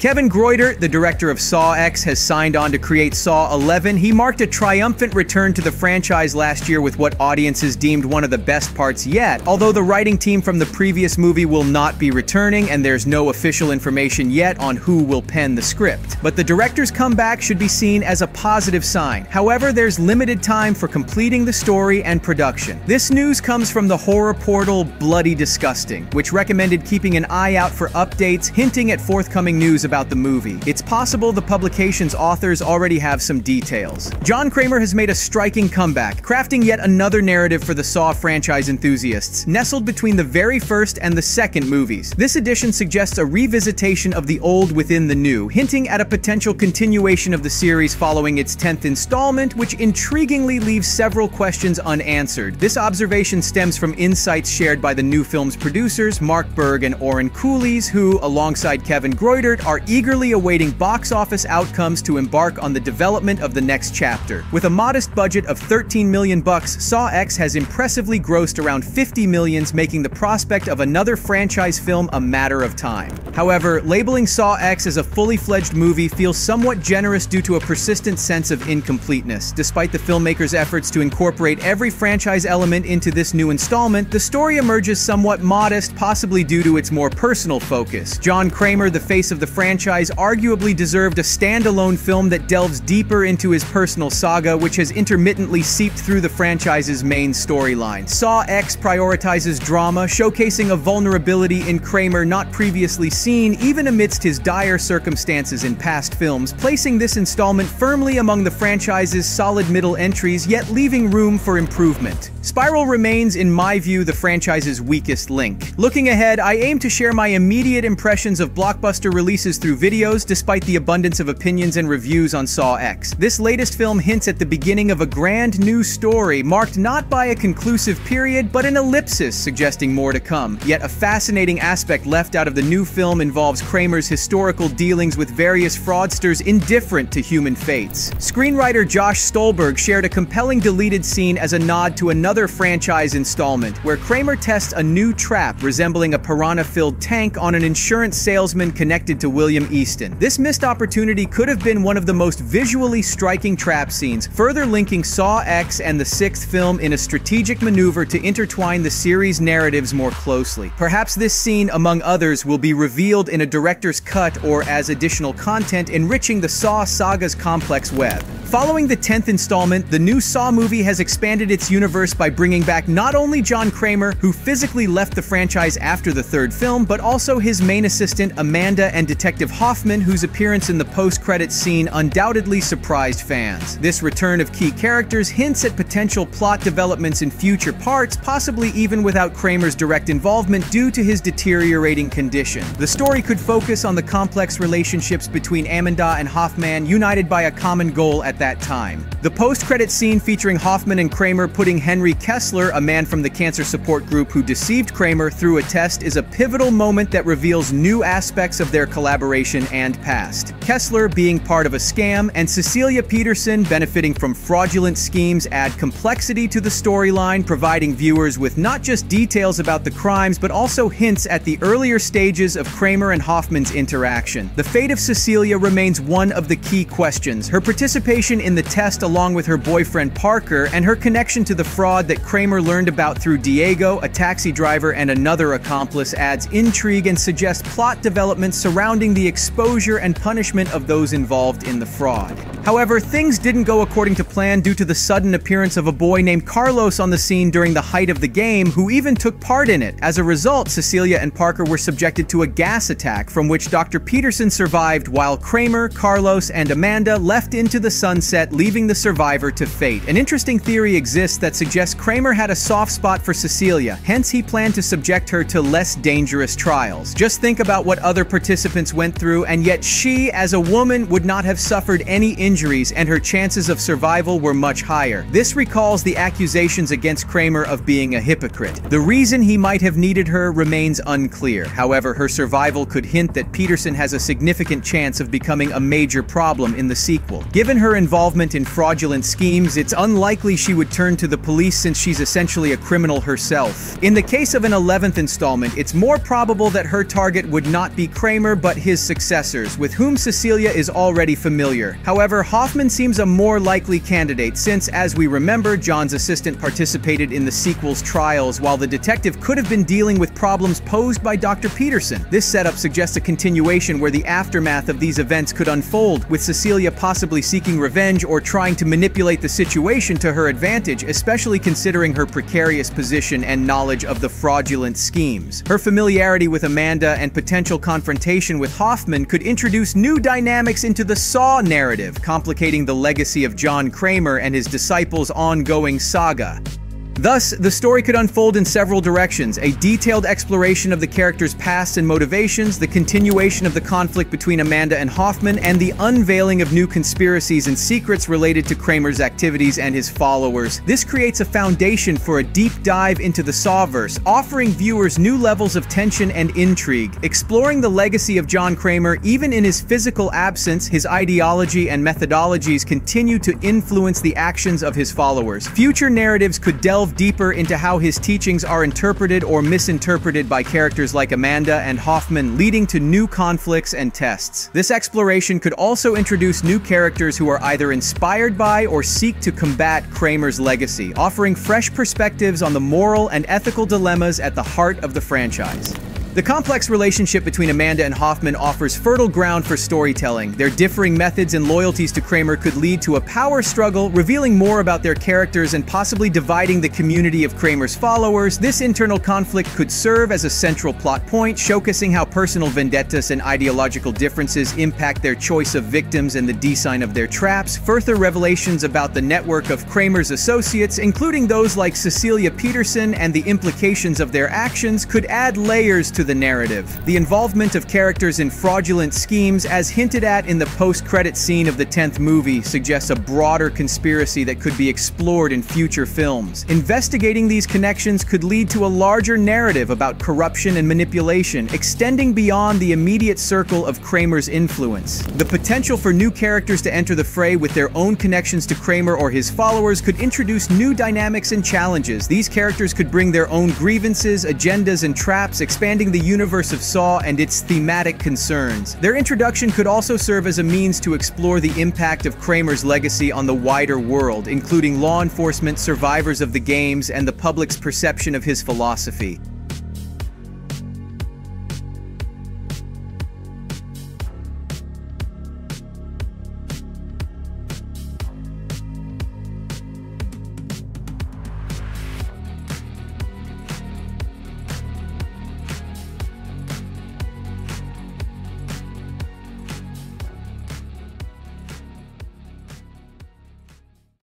Kevin Greutert, the director of Saw X, has signed on to create Saw 11. He marked a triumphant return to the franchise last year with what audiences deemed one of the best parts yet, although the writing team from the previous movie will not be returning and there's no official information yet on who will pen the script. But the director's comeback should be seen as a positive sign. However, there's limited time for completing the story and production. This news comes from the horror portal Bloody Disgusting, which recommended keeping an eye out for updates hinting at forthcoming news about the movie. It's possible the publication's authors already have some details. John Kramer has made a striking comeback, crafting yet another narrative for the Saw franchise enthusiasts, nestled between the very first and the second movies. This edition suggests a revisitation of the old within the new, hinting at a potential continuation of the series following its 10th installment, which intriguingly leaves several questions unanswered. This observation stems from insights shared by the new film's producers, Mark Burg and Oren Koules, who, alongside Kevin Greutert, are eagerly awaiting box office outcomes to embark on the development of the next chapter. With a modest budget of $13 million, Saw X has impressively grossed around $50 million, making the prospect of another franchise film a matter of time. However, labeling Saw X as a fully fledged movie feels somewhat generous due to a persistent sense of incompleteness. Despite the filmmaker's efforts to incorporate every franchise element into this new installment, the story emerges somewhat modest, possibly due to its more personal focus. John Kramer, the face of the franchise, arguably deserved a standalone film that delves deeper into his personal saga, which has intermittently seeped through the franchise's main storyline. Saw X prioritizes drama, showcasing a vulnerability in Kramer not previously seen, even amidst his dire circumstances in past films, placing this installment firmly among the franchise's solid middle entries, yet leaving room for improvement. Spiral remains, in my view, the franchise's weakest link. Looking ahead, I aim to share my immediate impressions of blockbuster releases through videos, despite the abundance of opinions and reviews on Saw X. This latest film hints at the beginning of a grand new story, marked not by a conclusive period, but an ellipsis suggesting more to come. Yet a fascinating aspect left out of the new film involves Kramer's historical dealings with various fraudsters indifferent to human fates. Screenwriter Josh Stolberg shared a compelling deleted scene as a nod to another franchise installment, where Kramer tests a new trap resembling a piranha-filled tank on an insurance salesman connected to William Easton. This missed opportunity could have been one of the most visually striking trap scenes, further linking Saw X and the sixth film in a strategic maneuver to intertwine the series' narratives more closely. Perhaps this scene, among others, will be revealed in a director's cut or as additional content, enriching the Saw saga's complex web. Following the 10th installment, the new Saw movie has expanded its universe by bringing back not only John Kramer, who physically left the franchise after the third film, but also his main assistant Amanda and Detective Hoffman, whose appearance in the post-credits scene undoubtedly surprised fans. This return of key characters hints at potential plot developments in future parts, possibly even without Kramer's direct involvement due to his deteriorating condition. The story could focus on the complex relationships between Amanda and Hoffman, united by a common goal at that time. The post-credit scene featuring Hoffman and Kramer putting Henry Kessler, a man from the cancer support group who deceived Kramer, through a test is a pivotal moment that reveals new aspects of their collaboration and past. Kessler being part of a scam and Cecilia Peterson benefiting from fraudulent schemes add complexity to the storyline, providing viewers with not just details about the crimes but also hints at the earlier stages of Kramer and Hoffman's interaction. The fate of Cecilia remains one of the key questions. Her participation in the test, along with her boyfriend Parker, and her connection to the fraud that Kramer learned about through Diego, a taxi driver and another accomplice, adds intrigue and suggests plot developments surrounding the exposure and punishment of those involved in the fraud. However, things didn't go according to plan due to the sudden appearance of a boy named Carlos on the scene during the height of the game, who even took part in it. As a result, Cecilia and Parker were subjected to a gas attack, from which Dr. Peterson survived, while Kramer, Carlos, and Amanda left into the sunset, leaving the survivor to fate. An interesting theory exists that suggests Kramer had a soft spot for Cecilia, hence he planned to subject her to less dangerous trials. Just think about what other participants went through, and yet she, as a woman, would not have suffered any injury injuries, and her chances of survival were much higher. This recalls the accusations against Kramer of being a hypocrite. The reason he might have needed her remains unclear. However, her survival could hint that Peterson has a significant chance of becoming a major problem in the sequel. Given her involvement in fraudulent schemes, it's unlikely she would turn to the police since she's essentially a criminal herself. In the case of an 11th installment, it's more probable that her target would not be Kramer but his successors, with whom Cecilia is already familiar. However, Hoffman seems a more likely candidate since, as we remember, John's assistant participated in the sequel's trials while the detective could have been dealing with problems posed by Dr. Peterson. This setup suggests a continuation where the aftermath of these events could unfold, with Cecilia possibly seeking revenge or trying to manipulate the situation to her advantage, especially considering her precarious position and knowledge of the fraudulent schemes. Her familiarity with Amanda and potential confrontation with Hoffman could introduce new dynamics into the Saw narrative, complicating the legacy of John Kramer and his disciples' ongoing saga. Thus, the story could unfold in several directions: a detailed exploration of the characters' past and motivations, the continuation of the conflict between Amanda and Hoffman, and the unveiling of new conspiracies and secrets related to Kramer's activities and his followers. This creates a foundation for a deep dive into the Sawverse, offering viewers new levels of tension and intrigue. Exploring the legacy of John Kramer, even in his physical absence, his ideology and methodologies continue to influence the actions of his followers. Future narratives could delve deeper into how his teachings are interpreted or misinterpreted by characters like Amanda and Hoffman, leading to new conflicts and tests. This exploration could also introduce new characters who are either inspired by or seek to combat Kramer's legacy, offering fresh perspectives on the moral and ethical dilemmas at the heart of the franchise. The complex relationship between Amanda and Hoffman offers fertile ground for storytelling. Their differing methods and loyalties to Kramer could lead to a power struggle, revealing more about their characters and possibly dividing the community of Kramer's followers. This internal conflict could serve as a central plot point, showcasing how personal vendettas and ideological differences impact their choice of victims and the design of their traps. Further revelations about the network of Kramer's associates, including those like Cecilia Peterson, and the implications of their actions could add layers to the narrative. The involvement of characters in fraudulent schemes, as hinted at in the post-credit scene of the 10th movie, suggests a broader conspiracy that could be explored in future films. Investigating these connections could lead to a larger narrative about corruption and manipulation, extending beyond the immediate circle of Kramer's influence. The potential for new characters to enter the fray with their own connections to Kramer or his followers could introduce new dynamics and challenges. These characters could bring their own grievances, agendas, and traps, expanding the universe of Saw and its thematic concerns. Their introduction could also serve as a means to explore the impact of Kramer's legacy on the wider world, including law enforcement, survivors of the games, and the public's perception of his philosophy.